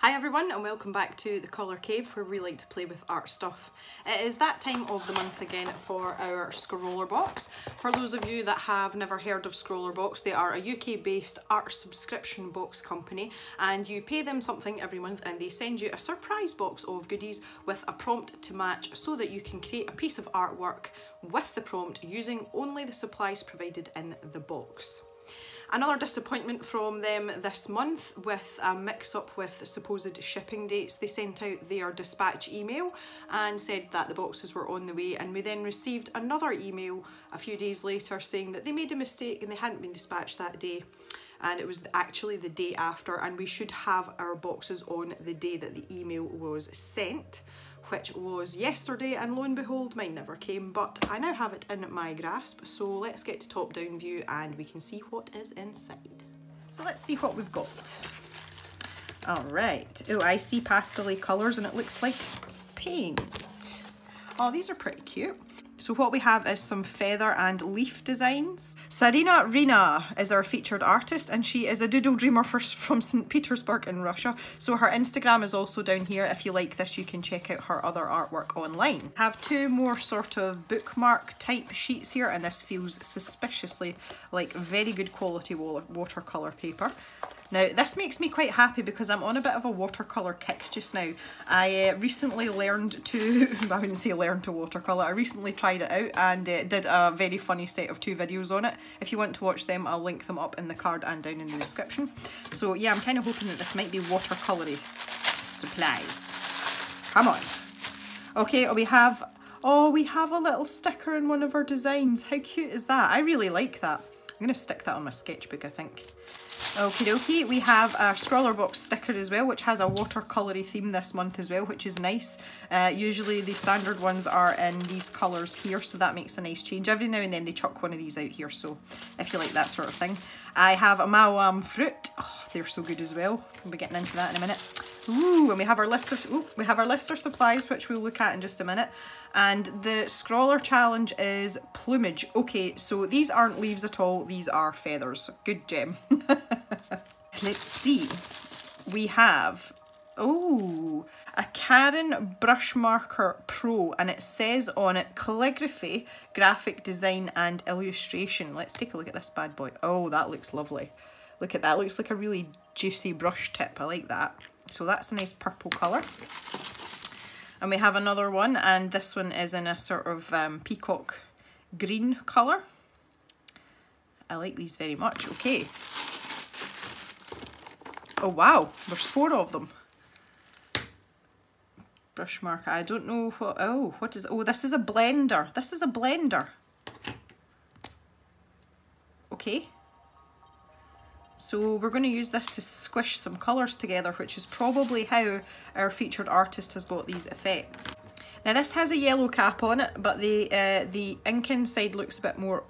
Hi everyone and welcome back to The Colour Cave, where we like to play with art stuff. It is that time of the month again for our Scrawlrbox. For those of you that have never heard of Scrawlrbox, they are a UK based art subscription box company, and you pay them something every month and they send you a surprise box of goodies with a prompt to match, so that you can create a piece of artwork with the prompt using only the supplies provided in the box. Another disappointment from them this month, with a mix-up with supposed shipping dates. They sent out their dispatch email and said that the boxes were on the way, and we then received another email a few days later saying that they made a mistake and they hadn't been dispatched that day, and it was actually the day after, and we should have our boxes on the day that the email was sent, which was yesterday, and lo and behold, mine never came, but I now have it in my grasp. So let's get to top down view and we can see what is inside. So let's see what we've got. All right, oh, I see pastel-y colours and it looks like paint. Oh, these are pretty cute. So what we have is some feather and leaf designs. Sarina Rina is our featured artist, and she is a doodle dreamer from St Petersburg in Russia. So her Instagram is also down here. If you like this, you can check out her other artwork online. I have two more sort of bookmark type sheets here, and this feels suspiciously like very good quality watercolour paper. Now, this makes me quite happy because I'm on a bit of a watercolour kick just now. I recently learned to, I wouldn't say learn to watercolour, I recently tried it out and did a very funny set of two videos on it. If you want to watch them, I'll link them up in the card and down in the description. So yeah, I'm kind of hoping that this might be watercolour-y supplies. Come on. Okay, we have a little sticker in one of our designs. How cute is that? I really like that. I'm going to stick that on my sketchbook, I think. Okie dokie, we have our Scrawlrbox sticker as well, which has a watercolour-y theme this month as well, which is nice. Usually the standard ones are in these colours here, so that makes a nice change. Every now and then they chuck one of these out here, so if you like that sort of thing. I have a Mawam fruit. Oh, they're so good as well. We'll be getting into that in a minute. Ooh, and we have our list of supplies, which we'll look at in just a minute. And the Scrawler Challenge is plumage. Okay, so these aren't leaves at all, these are feathers. Good gem. Let's see. We have, oh, a Karin Brush Marker Pro, and it says on it calligraphy, graphic design and illustration. Let's take a look at this bad boy. Oh, that looks lovely. Look at that, looks like a really juicy brush tip. I like that. So that's a nice purple colour. And we have another one, and this one is in a sort of peacock green colour. I like these very much. Okay. Oh wow, there's four of them. Brush marker, I don't know what, oh, what is, oh, this is a blender. This is a blender. Okay. So we're going to use this to squish some colours together, which is probably how our featured artist has got these effects. Now this has a yellow cap on it, but the ink inside looks a bit more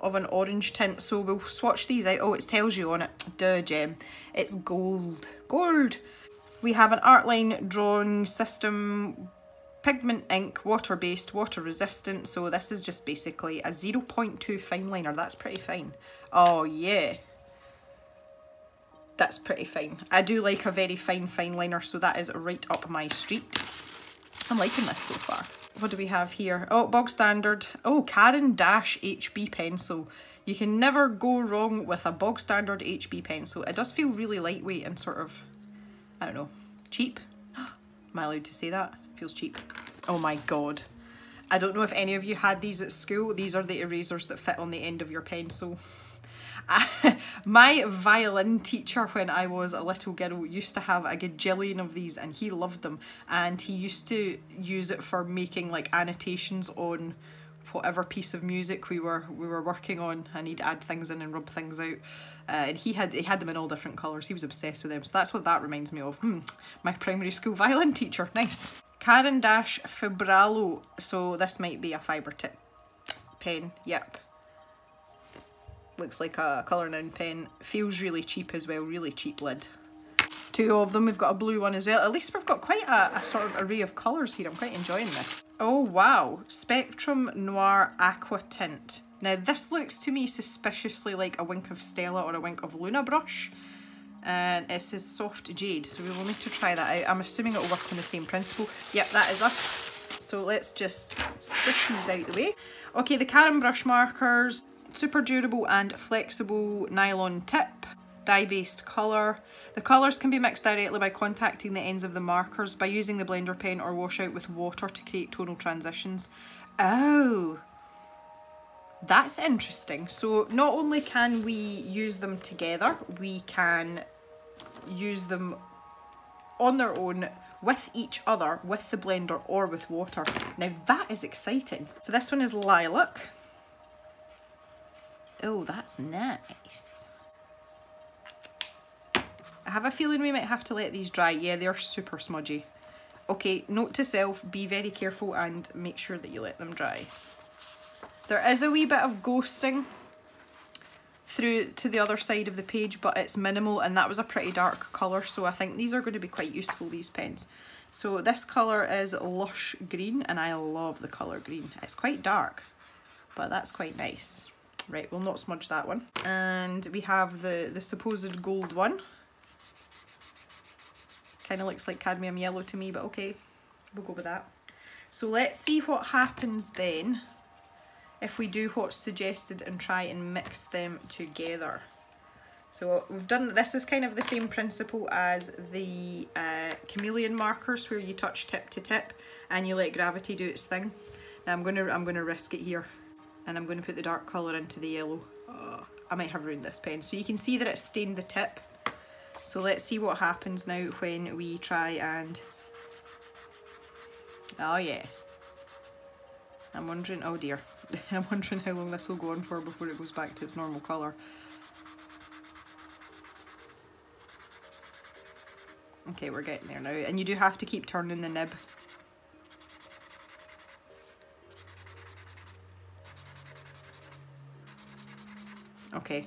of an orange tint, so we'll swatch these out. Oh, it tells you on it. Duh, gem. It's gold. Gold! We have an Artline drawn system, pigment ink, water-based, water-resistant, so this is just basically a 0.2 fine liner. That's pretty fine. Oh, yeah. That's pretty fine. I do like a very fine liner, so that is right up my street. I'm liking this so far. What do we have here? Oh, bog standard. Oh, Caran d'Ache HB pencil. You can never go wrong with a bog standard HB pencil. It does feel really lightweight and sort of, I don't know, cheap. Am I allowed to say that? It feels cheap. Oh my god. I don't know if any of you had these at school. These are the erasers that fit on the end of your pencil. My violin teacher when I was a little girl used to have a gajillion of these, and he loved them, and he used to use it for making like annotations on whatever piece of music we were working on, and he'd add things in and rub things out, and he had them in all different colours. He was obsessed with them, so that's what that reminds me of. My primary school violin teacher. Nice. Caran d'Ache Fibralo, so this might be a fibre tip pen. Yep. Looks like a colouring pen. Feels really cheap as well, really cheap lid. Two of them, we've got a blue one as well. At least we've got quite a sort of array of colours here. I'm quite enjoying this. Oh wow, Spectrum Noir Aqua Tint. Now this looks to me suspiciously like a wink of Stella or a wink of Luna brush. and it says soft jade, so we will need to try that out. I'm assuming it'll work on the same principle. Yep, that is us. So let's just squish these out the way. Okay, the Karin brush markers, super durable and flexible nylon tip, dye-based colour. The colours can be mixed directly by contacting the ends of the markers by using the blender pen or wash out with water to create tonal transitions. Oh, that's interesting. So not only can we use them together, we can use them on their own, with each other, with the blender or with water. Now that is exciting. So this one is lilac. Oh, that's nice. I have a feeling we might have to let these dry. Yeah, they're super smudgy. Okay, note to self, be very careful and make sure that you let them dry. There is a wee bit of ghosting through to the other side of the page, but it's minimal, and that was a pretty dark colour, so I think these are going to be quite useful, these pens. So this colour is Lush Green, and I love the colour green. It's quite dark, but that's quite nice. Right, we'll not smudge that one. And we have the supposed gold one. Kind of looks like cadmium yellow to me, but okay, we'll go with that. So let's see what happens then if we do what's suggested and try and mix them together. So we've done, this is kind of the same principle as the chameleon markers, where you touch tip to tip and you let gravity do its thing. Now I'm gonna risk it here, and I'm gonna put the dark colour into the yellow. I might have ruined this pen. So you can see that it's stained the tip. So let's see what happens now when we try and, oh yeah. I'm wondering, oh dear, I'm wondering how long this will go on for before it goes back to its normal colour. Okay, we're getting there now, and you do have to keep turning the nib. Okay,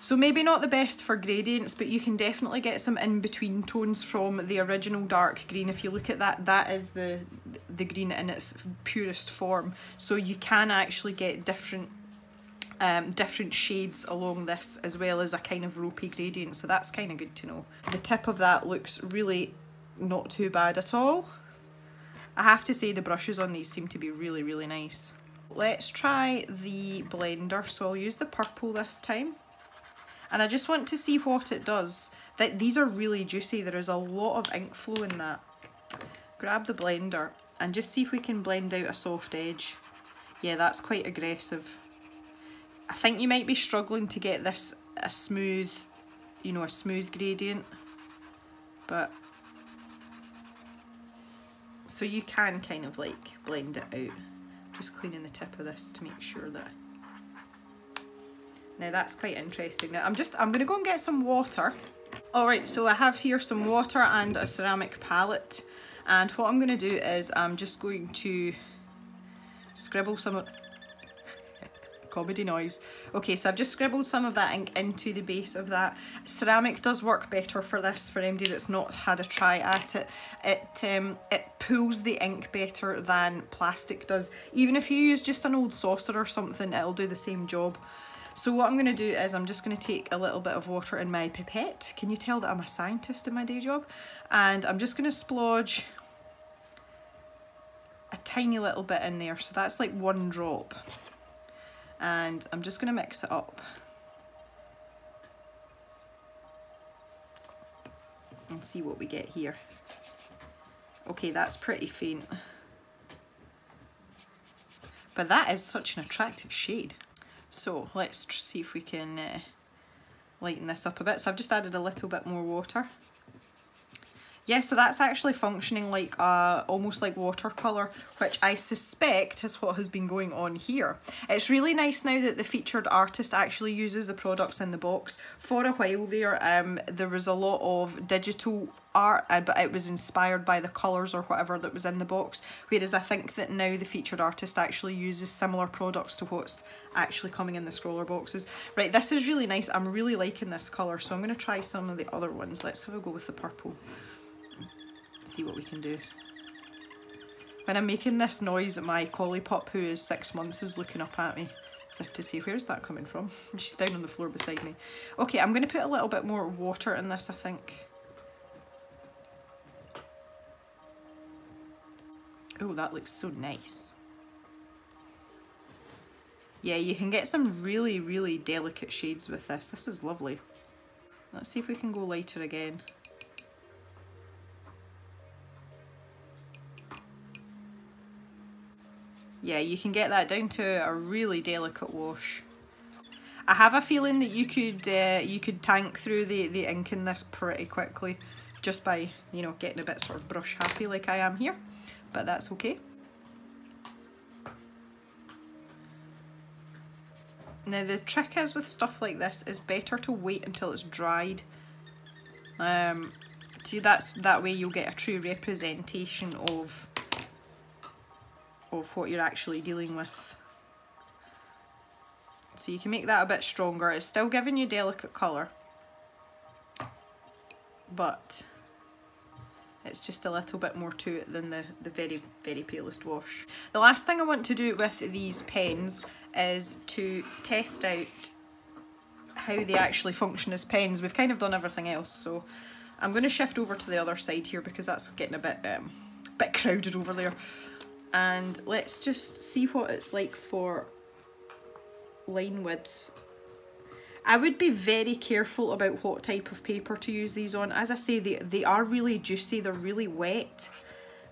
so maybe not the best for gradients, but you can definitely get some in-between tones from the original dark green. If you look at that, that is the green in its purest form, so you can actually get different different shades along this, as well as a kind of ropey gradient, so that's kind of good to know. The tip of that looks really not too bad at all. I have to say the brushes on these seem to be really, really nice. Let's try the blender, so I'll use the purple this time, and I just want to see what it does. That these are really juicy, there is a lot of ink flow in that. Grab the blender and just see if we can blend out a soft edge. Yeah, that's quite aggressive. I think you might be struggling to get this a smooth, you know, a smooth gradient, but so you can kind of like blend it out. Just cleaning the tip of this to make sure that. Now that's quite interesting. Now I'm gonna go and get some water. All right, so I have here some water and a ceramic palette. And what I'm going to do is I'm just going to scribble some of comedy noise. Okay, so I've just scribbled some of that ink into the base of that. Ceramic does work better for this, for MD that's not had a try at it. It pulls the ink better than plastic does. Even if you use just an old saucer or something, it'll do the same job. So what I'm going to do is I'm just going to take a little bit of water in my pipette. Can you tell that I'm a scientist in my day job? And I'm just going to splodge a tiny little bit in there. So that's like one drop. And I'm just going to mix it up. And see what we get here. Okay, that's pretty faint. But that is such an attractive shade. So let's see if we can lighten this up a bit. So I've just added a little bit more water. Yeah, so that's actually functioning like almost like watercolour, which I suspect is what has been going on here. It's really nice now that the featured artist actually uses the products in the box. For a while there, there was a lot of digital art, but it was inspired by the colours or whatever that was in the box, whereas I think that now the featured artist actually uses similar products to what's actually coming in the scroller boxes. Right, this is really nice. I'm really liking this colour, so I'm going to try some of the other ones. Let's have a go with the purple. See what we can do. When I'm making this noise, my collie pup, who is 6 months, is looking up at me As if to say, where's that coming from? She's down on the floor beside me. Okay, I'm going to put a little bit more water in this, I think. Oh, that looks so nice. Yeah, you can get some really, really delicate shades with this. This is lovely. Let's see if we can go lighter again. Yeah, you can get that down to a really delicate wash. I have a feeling that you could tank through the ink in this pretty quickly, just by, you know, getting a bit sort of brush happy like I am here, but that's okay. Now the trick is with stuff like this is better to wait until it's dried. See, that way you'll get a true representation of what you're actually dealing with. So you can make that a bit stronger. It's still giving you delicate colour, but it's just a little bit more to it than the very, very palest wash. The last thing I want to do with these pens is to test out how they actually function as pens. We've kind of done everything else, so I'm going to shift over to the other side here because that's getting a bit crowded over there. And let's just see what it's like for line widths. I would be very careful about what type of paper to use these on. As I say, they are really juicy, they're really wet,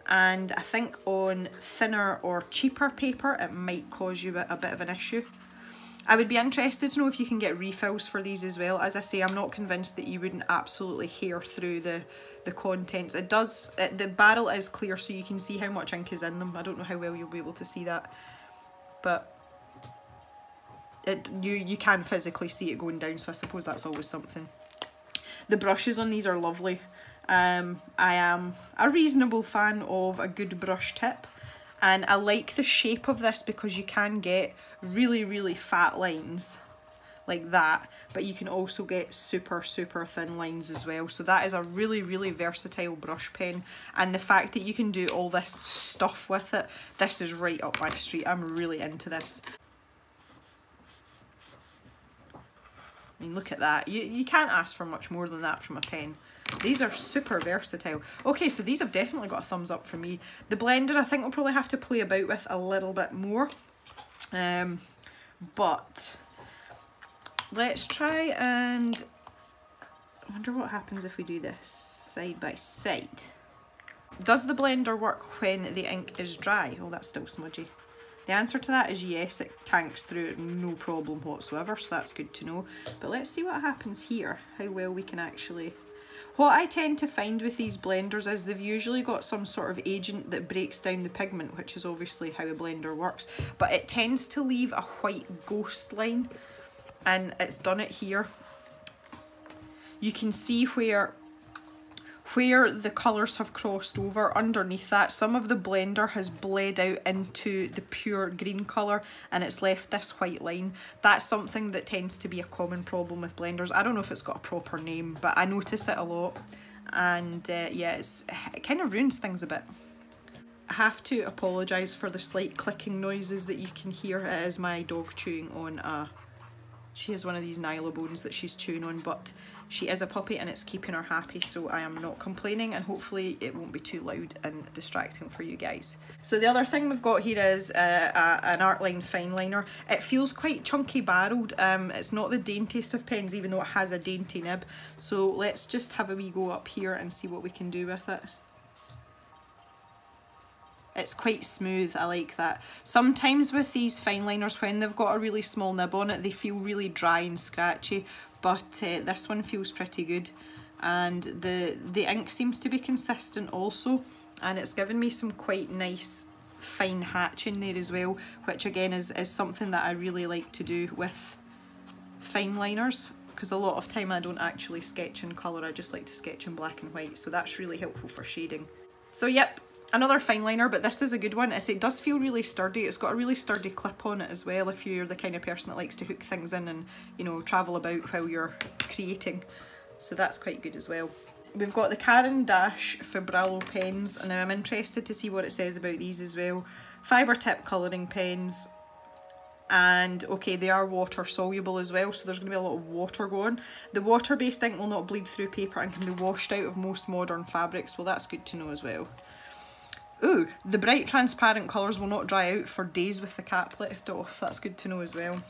and I think on thinner or cheaper paper it might cause you a bit of an issue. I would be interested to know if you can get refills for these as well. As I say, I'm not convinced that you wouldn't absolutely hair through the contents. It does, the barrel is clear so you can see how much ink is in them. I don't know how well you'll be able to see that, but you can physically see it going down, so I suppose that's always something. The brushes on these are lovely. I am a reasonable fan of a good brush tip. And I like the shape of this because you can get really, really fat lines like that, but you can also get super, super thin lines as well. So that is a really, really versatile brush pen. And the fact that you can do all this stuff with it, this is right up my street. I'm really into this. I mean, look at that. You can't ask for much more than that from a pen. These are super versatile. Okay, so these have definitely got a thumbs up from me. The blender, I think we'll probably have to play about with a little bit more. But let's try and... I wonder what happens if we do this side by side. Does the blender work when the ink is dry? Oh, that's still smudgy. The answer to that is yes, it tanks through no problem whatsoever, so that's good to know. But let's see what happens here, how well we can actually... What I tend to find with these blenders is they've usually got some sort of agent that breaks down the pigment, which is obviously how a blender works, but it tends to leave a white ghost line, and it's done it here. You can see where the colours have crossed over underneath that. Some of the blender has bled out into the pure green colour and it's left this white line. That's something that tends to be a common problem with blenders. I don't know if it's got a proper name, but I notice it a lot, and yeah, it kind of ruins things a bit. I have to apologise for the slight clicking noises that you can hear. It is my dog chewing on a... She has one of these Nyla bones that she's chewing on, but she is a puppy and it's keeping her happy, so I am not complaining, and hopefully it won't be too loud and distracting for you guys. So the other thing we've got here is an Artline fine liner. It feels quite chunky barreled. It's not the daintiest of pens, even though it has a dainty nib. So let's just have a wee go up here and see what we can do with it. It's quite smooth, I like that. Sometimes with these fine liners, when they've got a really small nib on it, they feel really dry and scratchy, but this one feels pretty good, and the ink seems to be consistent also, and it's given me some quite nice fine hatching there as well, which again is something that I really like to do with fine liners, because a lot of time I don't actually sketch in colour, I just like to sketch in black and white, so that's really helpful for shading. So yep, another fine liner, but this is a good one. It does feel really sturdy. It's got a really sturdy clip on it as well, if you're the kind of person that likes to hook things in and, you know, travel about while you're creating. So that's quite good as well. We've got the Caran d'Ache Fibralo pens, and I'm interested to see what it says about these as well. Fibre tip colouring pens. and okay, they are water soluble as well, so there's going to be a lot of water going. The water-based ink will not bleed through paper and can be washed out of most modern fabrics. Well, that's good to know as well. Ooh, the bright transparent colours will not dry out for days with the cap left off. That's good to know as well.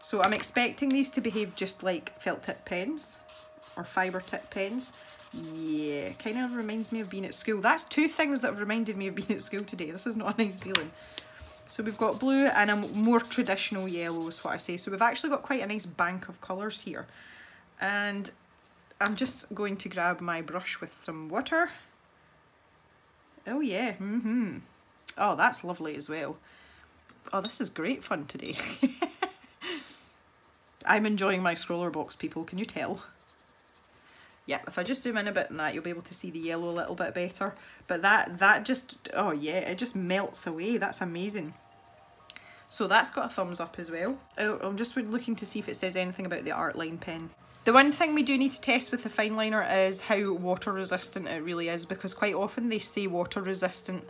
So I'm expecting these to behave just like felt tip pens or fibre tip pens. Yeah, kind of reminds me of being at school. That's two things that have reminded me of being at school today. This is not a nice feeling. So we've got blue and a more traditional yellow is what I say. So we've actually got quite a nice bank of colours here. And I'm just going to grab my brush with some water. Oh yeah, mm-hmm. Oh, that's lovely as well. Oh, this is great fun today. I'm enjoying my Scrawlrbox, people, can you tell? Yeah, if I just zoom in a bit on that, you'll be able to see the yellow a little bit better. But that just, oh yeah, it just melts away. That's amazing. So that's got a thumbs up as well. I'm just looking to see if it says anything about the Artline pen. The one thing we do need to test with the fine liner is how water resistant it really is, because quite often they say water resistant,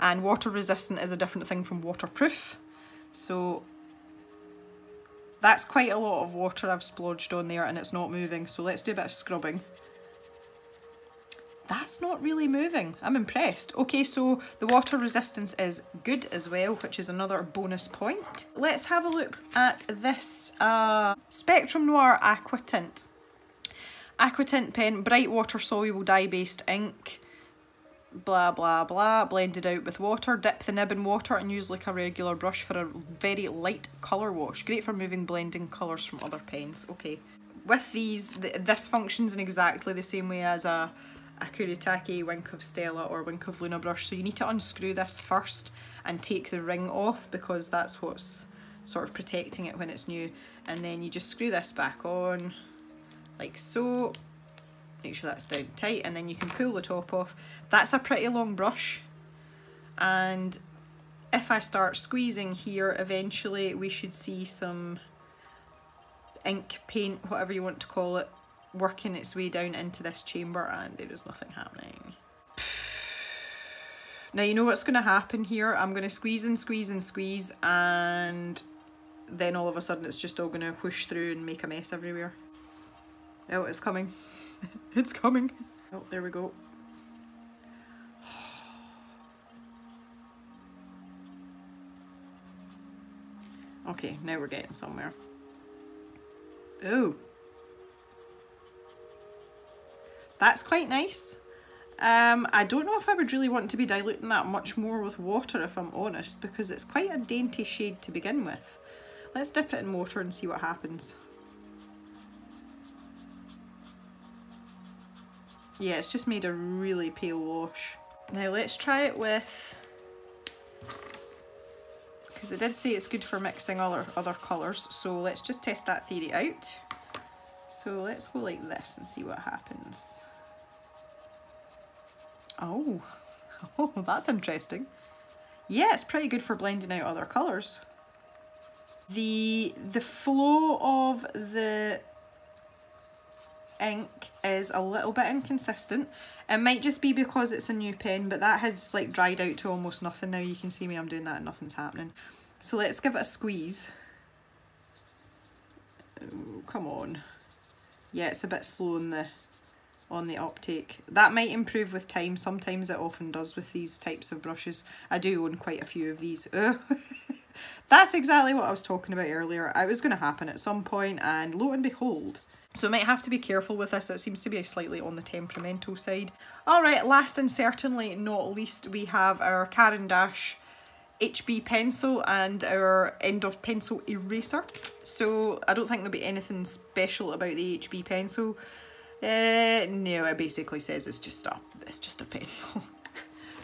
and water resistant is a different thing from waterproof. So that's quite a lot of water I've splodged on there and it's not moving. So let's do a bit of scrubbing. That's not really moving. I'm impressed. Okay, so the water resistance is good as well, which is another bonus point. Let's have a look at this Spectrum Noir Aqua Tint. Aqua Tint pen, bright water soluble dye based ink, blah blah blah, blended out with water, dip the nib in water and use like a regular brush for a very light colour wash. Great for moving blending colours from other pens. Okay, with these, this functions in exactly the same way as a Kuretake, Wink of Stella or Wink of Luna brush, so you need to unscrew this first and take the ring off because that's what's sort of protecting it when it's new, and then you just screw this back on like so, make sure that's down tight, and then you can pull the top off. That's a pretty long brush, and if I start squeezing here eventually we should see some ink, paint, whatever you want to call it, working its way down into this chamber, and there is nothing happening. Now you know what's going to happen here. I'm going to squeeze and squeeze and squeeze, and then all of a sudden it's just all going to whoosh through and make a mess everywhere. Oh, it's coming. It's coming. Oh, there we go. Okay, now we're getting somewhere. Oh. That's quite nice. I don't know if I would really want to be diluting that much more with water, if I'm honest, because it's quite a dainty shade to begin with. Let's dip it in water and see what happens. Yeah, it's just made a really pale wash. Now let's try it with, because it did say it's good for mixing other colours, so let's just test that theory out. So let's go like this and see what happens. Oh, that's interesting. Yeah, it's pretty good for blending out other colours. The flow of the ink is a little bit inconsistent. It might just be because it's a new pen, but that has like dried out to almost nothing now. You can see me, I'm doing that and nothing's happening. So let's give it a squeeze. Oh, come on. Yeah, it's a bit slow on the uptake. That might improve with time. Sometimes it often does with these types of brushes. I do own quite a few of these. That's exactly what I was talking about earlier. It was going to happen at some point, and lo and behold. So might have to be careful with this. It seems to be slightly on the temperamental side. All right, last and certainly not least, we have our Caran d'Ache HB pencil and our end of pencil eraser. So I don't think there'll be anything special about the HB pencil. No, it basically says it's just a pencil.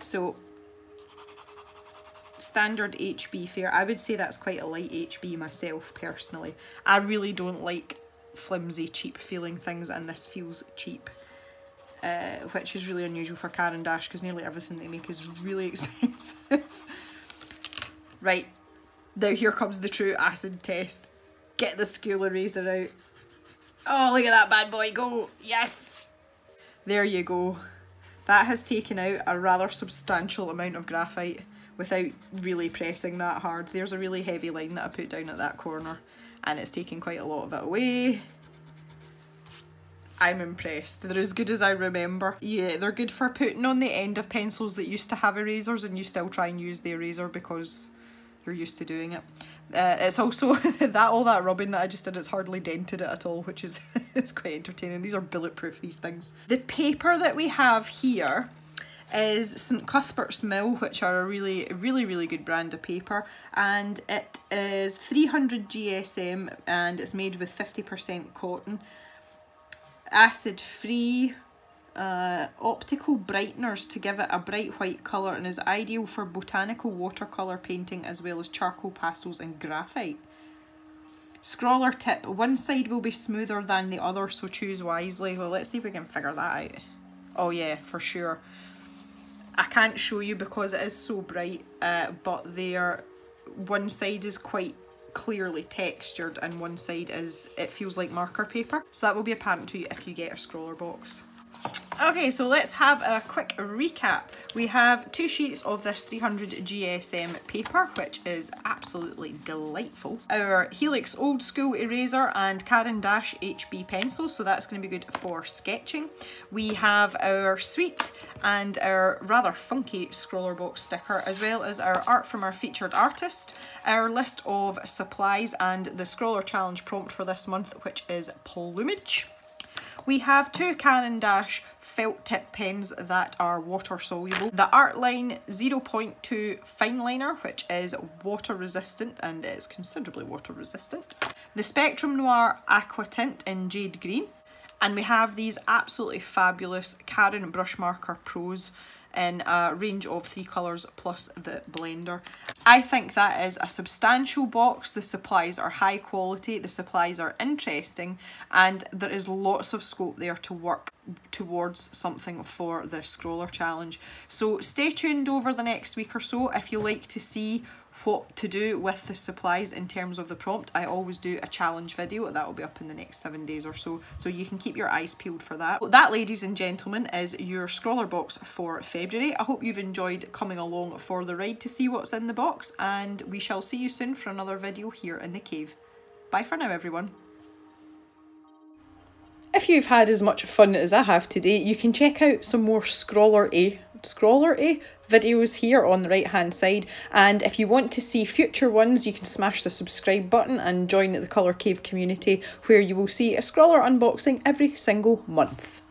So standard HB fare. I would say that's quite a light HB myself personally. I really don't like flimsy, cheap feeling things, and this feels cheap, which is really unusual for Caran d'Ache because nearly everything they make is really expensive. Right, now here comes the true acid test. Get the school eraser out. Oh, look at that bad boy go. Yes. There you go. That has taken out a rather substantial amount of graphite, without really pressing that hard. There's a really heavy line that I put down at that corner and it's taking quite a lot of it away. I'm impressed. They're as good as I remember. Yeah, they're good for putting on the end of pencils that used to have erasers and you still try and use the eraser because you're used to doing it. It's also all that rubbing that I just did, it's hardly dented it at all, which is it's quite entertaining. These are bulletproof, these things. The paper that we have here is St Cuthbert's Mill, which are a really good brand of paper, and it is 300 GSM and it's made with 50% cotton. Acid free, optical brighteners to give it a bright white colour, and is ideal for botanical watercolour painting as well as charcoal, pastels and graphite. Scrawler tip, one side will be smoother than the other, so choose wisely. Well, let's see if we can figure that out. Oh yeah, for sure. I can't show you because it is so bright, but their one side is quite clearly textured and one side is, it feels like marker paper. So that will be apparent to you if you get a Scrawlrbox. Okay, so let's have a quick recap. We have two sheets of this 300 GSM paper, which is absolutely delightful. Our Helix Old School Eraser and Caran d'Ache HB Pencil, so that's going to be good for sketching. We have our sweet and our rather funky Scrawlrbox sticker, as well as our art from our featured artist, our list of supplies and the Scrawler Challenge prompt for this month, which is plumage. We have two Caran d'Ache felt tip pens that are water soluble. The Artline 0.2 fine liner, which is water resistant and is considerably water resistant. The Spectrum Noir Aqua Tint in Jade Green. And we have these absolutely fabulous Karin Brush Marker Pros in a range of three colours plus the blender. I think that is a substantial box. The supplies are high quality, the supplies are interesting, and there is lots of scope there to work towards something for the Scrawler Challenge. So stay tuned over the next week or so if you like to see what to do with the supplies in terms of the prompt. I always do a challenge video that will be up in the next 7 days or so, so you can keep your eyes peeled for that. Well, that, ladies and gentlemen, is your Scrawlrbox for February. I hope you've enjoyed coming along for the ride to see what's in the box, and we shall see you soon for another video here in the cave. Bye for now, everyone. If you've had as much fun as I have today, you can check out some more Scrawler videos here on the right hand side, and if you want to see future ones you can smash the subscribe button and join the Colour Cave community, where you will see a Scrawler unboxing every single month.